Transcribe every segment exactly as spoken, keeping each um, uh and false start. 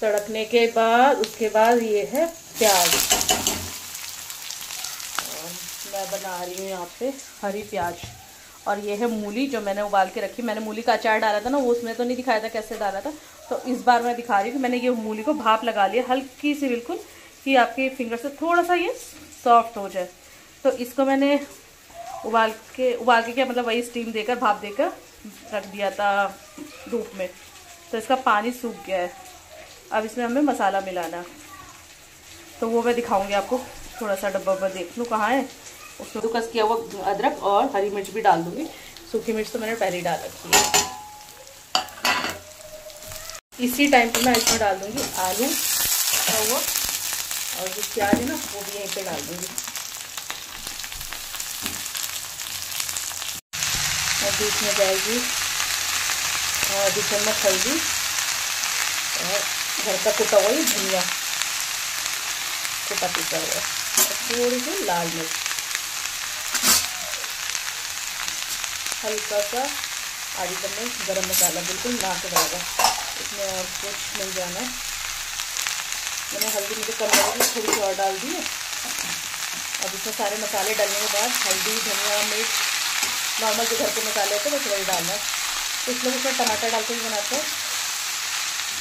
तड़कने के बाद उसके बाद ये है प्याज। मैं बना रही हूँ यहाँ पे हरी प्याज। और ये है मूली जो मैंने उबाल के रखी। मैंने मूली का अचार डाला था ना, वो उसमें तो नहीं दिखाया था कैसे डाला था, तो इस बार मैं दिखा रही हूँ कि मैंने ये मूली को भाप लगा लिया हल्की सी बिल्कुल, कि आपके फिंगर से थोड़ा सा ये सॉफ्ट हो जाए। तो इसको मैंने उबाल के उबाल के क्या मतलब वही स्टीम देकर भाप देकर रख दिया था धूप में, तो इसका पानी सूख गया है। अब इसमें हमें मसाला मिलाना, तो वो मैं दिखाऊंगी आपको। थोड़ा सा डब्बा उब्बा देख लूँ कहाँ है। उसमें कस किया हुआ अदरक और हरी मिर्च भी डाल दूँगी। सूखी मिर्च तो मैंने पहले ही डाल रखी है। इसी टाइम पे मैं इसमें डाल दूँगी आलू हुआ और जो प्याज है ना वो भी यहीं पे डाल दूँगी। और बीच में जाएगी और दो चम्मच हल्दी और घर का कुटा हुआ धनिया कुटा पीसा हुआ और थोड़ी सी लाल मिर्च, हल्का सा आधी चम्मच गरम मसाला बिल्कुल ना के बराबर। इसमें और कुछ नहीं जाना है। मैंने हल्दी मुझे कम लगी थोड़ी सी और डाल दी है। अब इसमें सारे मसाले डालने के बाद हल्दी धनिया मिर्च नॉर्मल जो घर के मसाले होते हैं बस वही डालना है। कुछ लोग उसमें टमाटर डाल के भी बनाते हैं,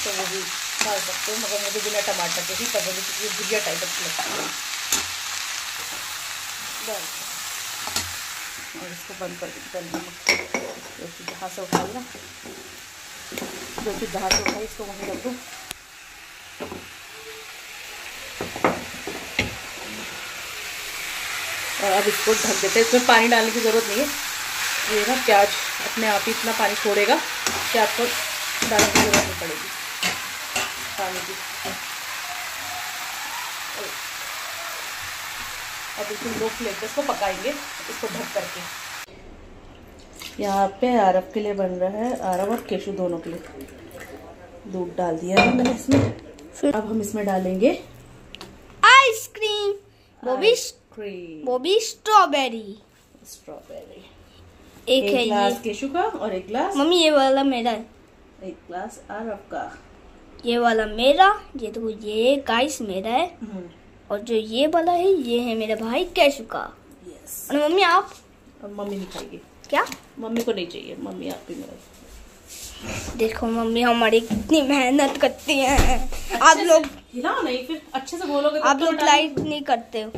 तो वो भी डाल सकते हो, मगर मुझे बिना टमाटर के ही पसंद है क्योंकि भुजिया टाइप लगता है। और इसको बंद कर देना, जो कि जहाँ से उठाई ना जो कि जहाँ से उठाई इसको वहीं रख दो। और अब इसको ढक देते हैं। इसमें पानी डालने की ज़रूरत नहीं है, ये ना प्याज अपने आप ही इतना पानी छोड़ेगा कि आपको डालने की ज़रूरत नहीं पड़ेगी पानी की। अब बिल्कुल लो फ्लेम पे इसको पकाएंगे, इसको ढक करके। यहाँ पे आरव के लिए बन रहा है, आरव और केशु दोनों के लिए। दूध डाल दिया है मैंने इसमें। फिर अब हम इसमें डालेंगे आइसक्रीम, वो भी क्रीम, वो भी स्ट्रॉबेरी। स्ट्रॉबेरी एक, एक है ग्लास केशु का और एक ग्लास मम्मी ये वाला मेरा है, एक ग्लास आरव का। ये वाला मेरा, ये तो ये गाइस मेरा है, और जो ये वाला है ये है मेरा भाई केशु का। yes. और मम्मी आप और मम्मी नहीं खाएगी क्या? मम्मी को नहीं चाहिए, मम्मी आप ही मेरा। देखो मम्मी हमारी कितनी मेहनत करती है। आप लोग हिलाओ नहीं, फिर अच्छे से बोलोगे तो आप लोग लाइक नहीं करते हो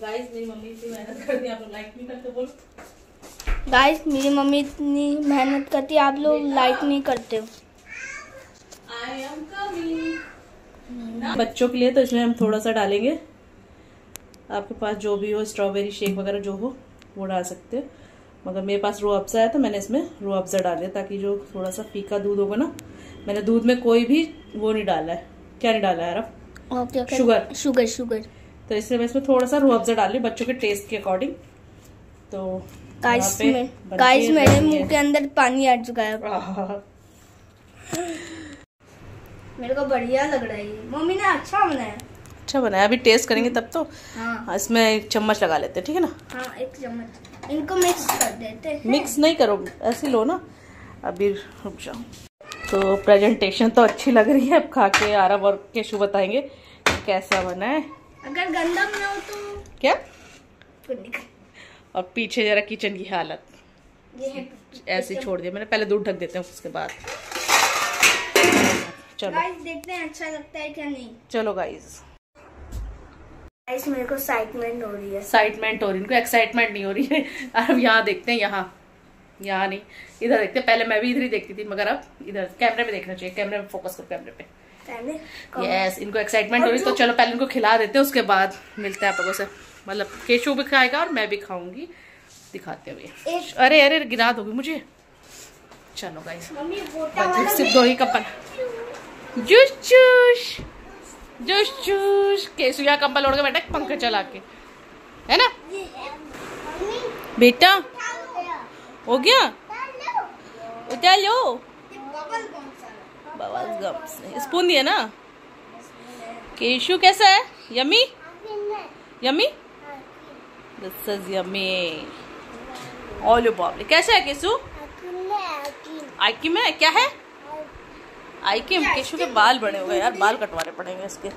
गाइस। मेरी मम्मी इतनी मेहनत करती है, आप लोग लाइक नहीं करते। बोलो गाइस मेरी मम्मी इतनी मेहनत करती है, आप लोग लाइक नहीं करते हो। आई एम कमिंग बच्चों के लिए, तो इसमें हम थोड़ा सा डालेंगे। आपके पास जो भी हो स्ट्रॉबेरी शेक वगैरह जो हो वो डाल सकते हो, मगर मेरे पास रो अफ़ज़ा है तो मैंने इसमें रो अफ़ज़ा डाल दिया, ताकि जो थोड़ा सा फीका दूध होगा ना। मैंने दूध में कोई भी वो नहीं डाला है। क्या नहीं डाला है Aarav? Okay okay, sugar sugar sugar. तो इसलिए मैं इसमें थोड़ा सा रो अफ़ज़ा डाल रही हूँ बच्चों के टेस्ट के अकॉर्डिंग। तो गाइस मेरे मुँह के अंदर पानी आ चुका है, मेरे को बढ़िया लग रहा है। मम्मी ने अच्छा बनाया, अच्छा बनाया। अभी टेस्ट करेंगे तब तो। हाँ। इसमें एक चम्मच लगा लेते हैं, ठीक है ना? हाँ, एक चम्मच। इनको मिक्स कर देते हैं। मिक्स नहीं करो, ऐसे लो ना। अभी रुक जाओ। तो प्रेजेंटेशन तो अच्छी लग रही है। अब खा के आरव और केशु बताएंगे कैसा बना है। अगर गंदा बनाओ तो क्या? और पीछे जरा किचन की हालत ऐसे छोड़ दिया मैंने। पहले दूध ढक देते हैं, उसके बाद चलो गाइस देखते हैं अच्छा लगता है क्या नहीं। चलो गाइस गाइस मेरे को एक्साइटमेंट हो रही है। एक्साइटमेंट हो रही है, इनको एक्साइटमेंट नहीं हो रही है। अब यहाँ देखते हैं, यहाँ यहाँ नहीं इधर देखते हैं। पहले मैं भी इधर ही देखती थी, मगर अब इधर कैमरे में देखना चाहिए। कैमरे में फोकस करो, कैमरे पे यस। इनको एक्साइटमेंट हो रही है, तो चलो पहले इनको खिला देते हैं, उसके बाद मिलते हैं आप लोगों से। मतलब केशु भी खाएगा और मैं भी खाऊंगी, दिखाते हुए। अरे अरे गिरा दोगी मुझे। चलो गाइस सिर्फ दो ही कपल जूस चूस जूस चूस। केशु यहाँ कंबल ओढ़ के बैठा पंखा चला के, है ना बेटा? हो गया, उतार लो। बबल गम्स स्पून दिया ना केशु? कैसा है? Yummy yummy, this is yummy all about. कैसा है केशु? आइकी में क्या है? आई के केशु के बाल बड़े हो गए यार, बाल कटवाने पड़ेंगे इसके,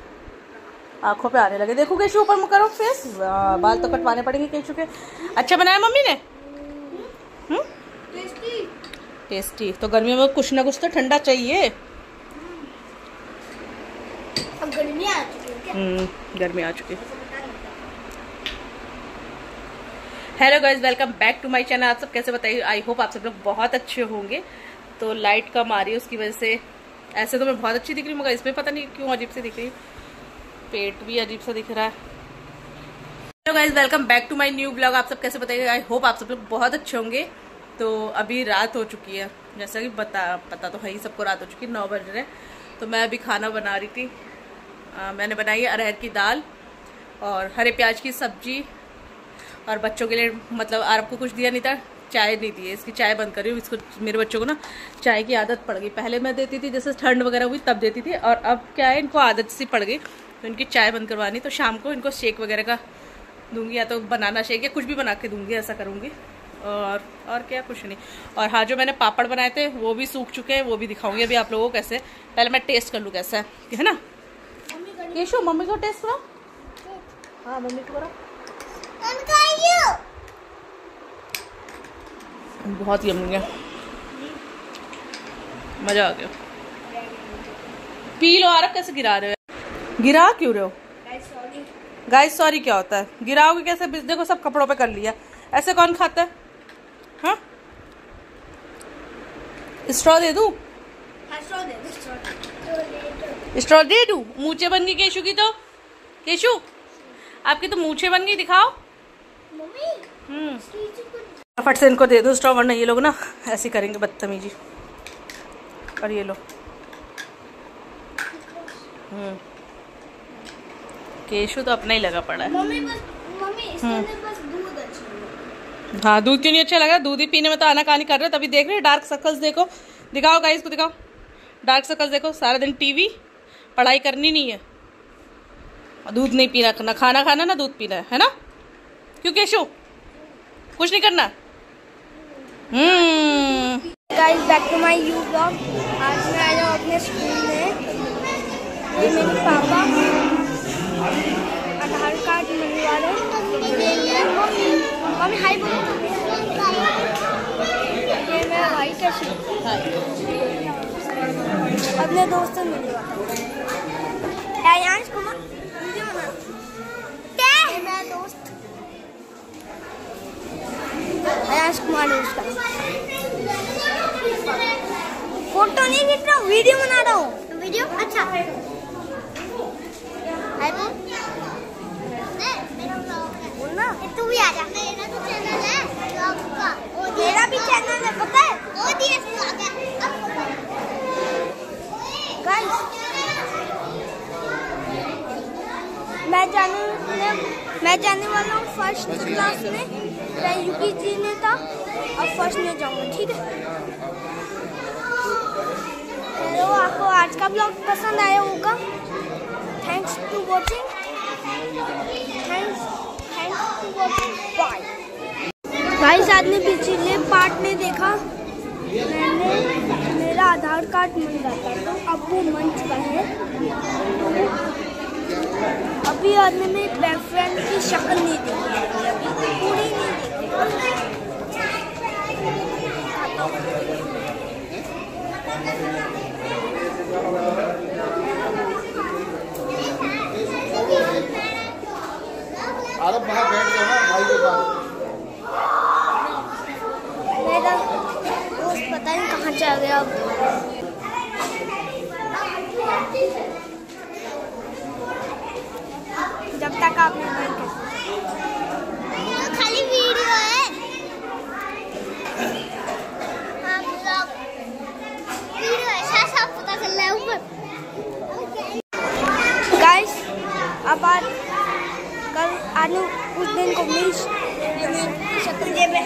आंखों पे आने लगे। देखो केशु ऊपर करो फेस, बाल तो कटवाने पड़ेंगे केशु के। अच्छा बनाया मम्मी ने, हम्म टेस्टी टेस्टी। तो गर्मी में कुछ ना कुछ तो ठंडा चाहिए। अब गर्मी आ चुकी है, गर्मी आ चुकी है। Hello guys, welcome back to my channel. आप सब कैसे बताइए, आई होप आप सब लोग बहुत अच्छे होंगे। तो लाइट कम आ रही है, उसकी वजह से ऐसे तो मैं बहुत अच्छी दिख रही हूँ मगर इसमें पता नहीं क्यों अजीब से दिख रही है, पेट भी अजीब सा दिख रहा है। Hello guys, welcome back to my new blog. आप सब कैसे बताइए, आई होप आप सब लोग बहुत अच्छे होंगे। तो अभी रात हो चुकी है, जैसा कि बता पता तो है ही सबको, रात हो चुकी है, नौ बज रहे हैं। तो मैं अभी खाना बना रही थी। आ, मैंने बनाई है अरहर की दाल और हरे प्याज की सब्जी, और बच्चों के लिए मतलब आरव को कुछ दिया नहीं था, चाय नहीं दी है, इसकी चाय बंद कर रही हूँ। इसको मेरे बच्चों को ना चाय की आदत पड़ गई, पहले मैं देती थी जैसे ठंड वगैरह हुई तब देती थी, और अब क्या है इनको आदत सी पड़ गई तो इनकी चाय बंद करवानी। तो शाम को इनको शेक वगैरह का दूंगी, या तो बनाना शेक या कुछ भी बना के दूंगी, ऐसा करूँगी। और और क्या कुछ नहीं। और हाँ, जो मैंने पापड़ बनाए थे वो भी सूख चुके हैं, वो भी दिखाऊँगी अभी आप लोगों को कैसे। पहले मैं टेस्ट कर लूँ कैसा है, है ना केशो? मम्मी को टेस्ट करो। हाँ मम्मी को करो। बहुत यम्मी है, मजा आ गया। P low. आरव कैसे गिरा रहे हो, गिरा क्यों रहे हो? गाइस सॉरी क्या होता है? गिराओगे कैसे? बिजने को सब कपड़ों पे कर लिया, ऐसे कौन खाता है? हाँ स्ट्रॉ दे दूं, स्ट्रॉ दे दूं। मूछे बन गई केशु की, तो केशु आपकी तो मूछे बन गई, दिखाओ। फटाफट से इनको दे दो स्ट्रॉ, वरना ये लोग ना ऐसे करेंगे बदतमीजी। और ये लो केशु तो अपना ही लगा पड़ा है। मम्मी बस, मम्मी इसमें बस दूध अच्छा। हाँ दूध क्यों नहीं अच्छा लगा? दूध ही पीने में तो आनाकानी कर रहे हो, तभी देख रहे हो। डार्क सर्कल्स देखो, दिखाओ गाइस को, दिखाओ डार्क सर्कल्स देखो। सारा दिन टीवी, पढ़ाई करनी नहीं है, दूध नहीं पीना, ना खाना खाना ना दूध पीना है, है ना? क्यों केशु कुछ नहीं करना? Hmm guys back to my you blog. आज मैं आया हूँ अपने स्कूल में। ये मेरे पापा आधार कार्ड मंगवा रहे हैं। मम्मी हाय बोलो। ये मेरा भाई कैसे? अपने दोस्तों से मिलवाता है। आयांश कुमार मेरा दोस्त आयांश कुमार है, उसका फोटो नहीं खींच रहा, वीडियो बना रहा हूँ। वीडियो अच्छा है। तू भी आ जा, मेरा तो चैनल है ब्लॉग का। मेरा भी चैनल है पता है, ओडीएस ब्लॉग है। गाइस मैं जानू मैं जाने वाला हूँ फर्स्ट क्लास में, मैं यूपीजी में था और फर्स्ट में जाऊँगा, ठीक है? हेलो, आपको आज का ब्लॉग पसंद आया होगा। Thanks to watching, thanks thanks to watching, bye. Guys आपने पिछले पार्ट में देखा मैंने मेरा आधार कार्ड मिल जाता है, तो अब वो बन चुका है। अभी आदमी में बैक फ्रेंड की शक्ल नहीं देखी, अभी पूरी नहीं देखी। आरव वहाँ बैठ जाओ भाई के पास। मेरा दोस्त पता नहीं कहाँ चला गया अब। जब तक आपने खाली वीडियो है, वीडियो है साफ पता चल रहा है ऊपर। गाइस अब आज कल आनू उस दिन को मिल शक्ल देव है।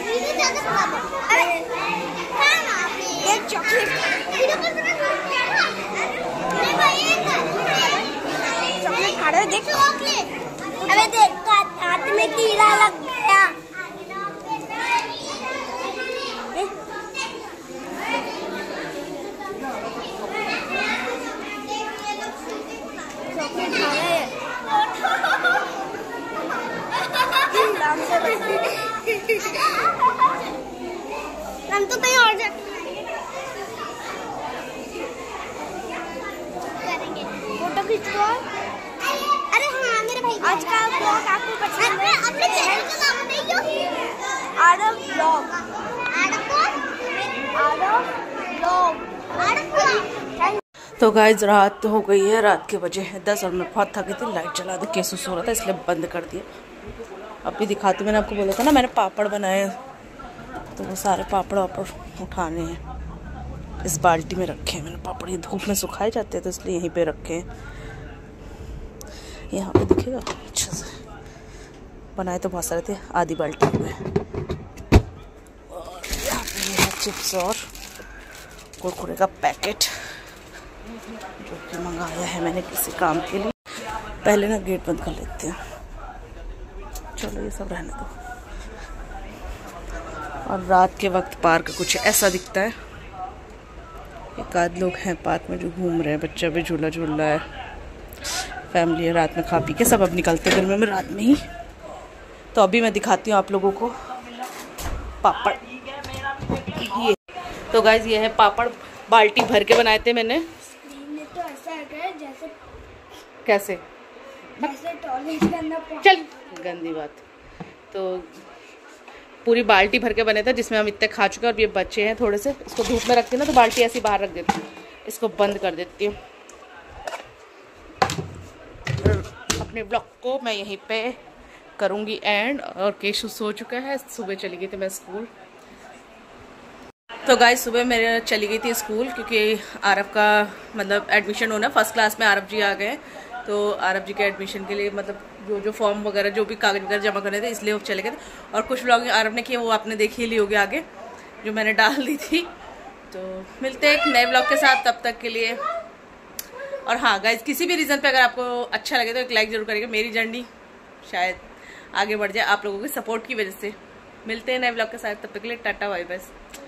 log. Aarav log. Aarav log. तो गाइज रात हो गई है, रात के बजे हैं दस और मैं बहुत थक गई थी। लाइट चला दी, केसू सो रहा था इसलिए बंद कर दिया। अब भी दिखाती हूँ, मैंने आपको बोला था ना मैंने पापड़ बनाए, तो वो सारे पापड़ वापड़ उठाने हैं। इस बाल्टी में रखे हैं मैंने पापड़, ये धूप में सुखाए जाते हैं तो इसलिए यहीं पे रखे हैं। यहाँ पे दिखेगा अच्छे से, बनाए तो बहुत सारे थे, आधी बाल्टी में। और यहाँ पे ये है चिप्स और कुरकुरे का पैकेट जो कि मंगाया है मैंने किसी काम के लिए। पहले ना गेट बंद कर लेते हैं, चलो ये सब रहने दो। और रात के वक्त पार्क कुछ ऐसा दिखता है। एक आध लोग हैं पार्क में जो घूम रहे हैं, बच्चा भी झूला झूल रहा है, फैमिली है। रात में खा पी के सब अब निकलते हैं गर्मी में, रात में ही। तो अभी मैं दिखाती हूँ आप लोगों को पापड़। ये तो गाइज ये है पापड़, बाल्टी भर के बनाए थे मैंने। तो ऐसा जैसे कैसे जैसे टॉयलेट, चल गंदी बात। तो पूरी बाल्टी भर के बने थे जिसमें हम इतने खा चुके हैं और ये बच्चे हैं थोड़े से। इसको धूप में रखती हूँ ना तो बाल्टी ऐसी बाहर रख देती हूँ, इसको बंद कर देती हूँ। अपने ब्लॉग को मैं यहीं पे करूँगी एंड। और केशु सो चुका है, सुबह चली गई थी मैं स्कूल। तो गाइस सुबह मेरे चली गई थी स्कूल क्योंकि आरव का मतलब एडमिशन होना, फर्स्ट क्लास में आरव जी आ गए। तो आरव जी के एडमिशन के लिए मतलब जो जो फॉर्म वगैरह जो भी कागज वगैरह जमा करने थे इसलिए वो चले गए थे। और कुछ ब्लॉगिंग आरव ने किए वो आपने देखी ही ली होगी आगे जो मैंने डाल दी थी। तो मिलते हैं एक नए ब्लॉग के साथ, तब तक के लिए। और हाँ गाइज किसी भी रीज़न पे अगर आपको अच्छा लगे तो एक लाइक जरूर करेगा। मेरी जर्नी शायद आगे बढ़ जाए आप लोगों की सपोर्ट की वजह से। मिलते हैं नए ब्लॉग के साथ, तब तक के लिए टाटा बाय बाय।